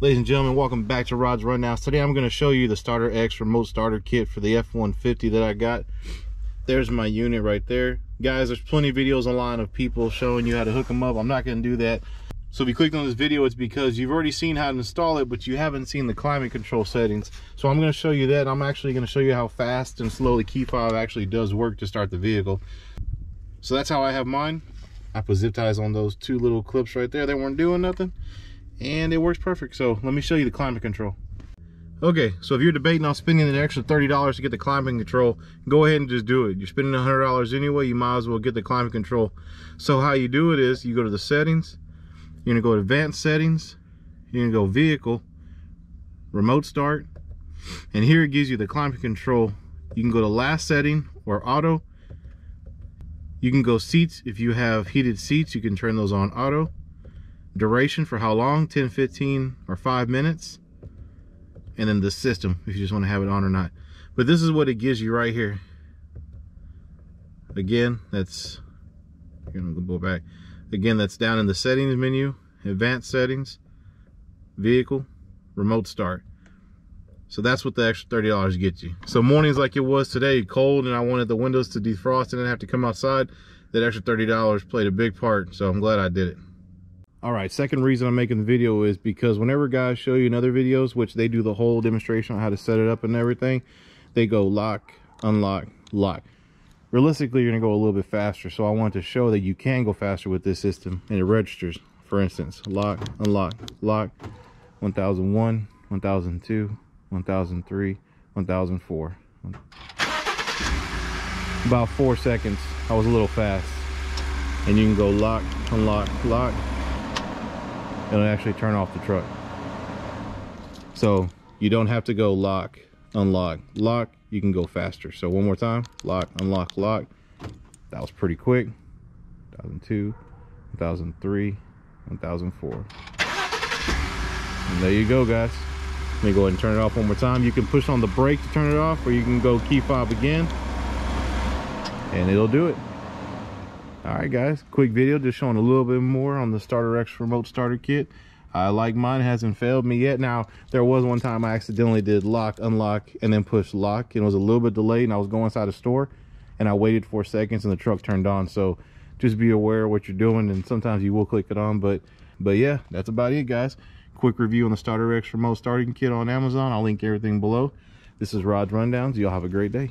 Ladies and gentlemen, welcome back to Rod's Rundowns. Today I'm going to show you the Start-X Remote Starter Kit for the F-150 that I got. There's my unit right there. Guys, there's plenty of videos online of people showing you how to hook them up. I'm not going to do that. So if you clicked on this video, it's because you've already seen how to install it, but you haven't seen the climate control settings. So I'm going to show you that. I'm actually going to show you how fast and slow the key fob actually does work to start the vehicle. So that's how I have mine. I put zip ties on those two little clips right there. They weren't doing nothing, and it works perfect. So let me show you the climate control. Okay, so if you're debating on spending an extra $30 to get the climate control, go ahead and just do it. You're spending $100 anyway, you might as well get the climate control. So how you do it is you go to the settings, you're gonna go to advanced settings, you're gonna go vehicle, remote start, and here it gives you the climate control. You can go to last setting or auto. You can go seats. If you have heated seats, you can turn those on auto. Duration for how long, 10, 15, or 5 minutes. And then the system, if you just want to have it on or not. But this is what it gives you right here. Again, that's, you're gonna go back. Again, that's down in the settings menu, advanced settings, vehicle, remote start. So that's what the extra $30 gets you. So mornings like it was today, cold, and I wanted the windows to defrost and I have to come outside, that extra $30 played a big part, so I'm glad I did it. All right, second reason I'm making the video is because whenever guys show you in other videos, which they do the whole demonstration on how to set it up and everything, they go lock, unlock, lock. Realistically, you're gonna go a little bit faster, so I wanted to show that you can go faster with this system and it registers. For instance, lock, unlock, lock, 1001, 1002, 1003, 1004. About 4 seconds. I was a little fast. And you can go lock, unlock, lock. It'll actually turn off the truck. So you don't have to go lock, unlock, lock. You can go faster. So one more time, lock, unlock, lock. That was pretty quick. 1002, 1003, 1004. And there you go, guys. Let me go ahead and turn it off one more time. You can push on the brake to turn it off, or you can go key fob again and it'll do it. All right, guys, quick video just showing a little bit more on the Start-X Remote Starter Kit. Like mine, hasn't failed me yet. Now, there was one time I accidentally did lock, unlock, and then push lock. It was a little bit delayed, and I was going inside a store, and I waited 4 seconds, and the truck turned on. So just be aware of what you're doing, and sometimes you will click it on. But yeah, that's about it, guys. Quick review on the Start-X Remote Starting Kit on Amazon. I'll link everything below. This is Rod's Rundowns. Y'all have a great day.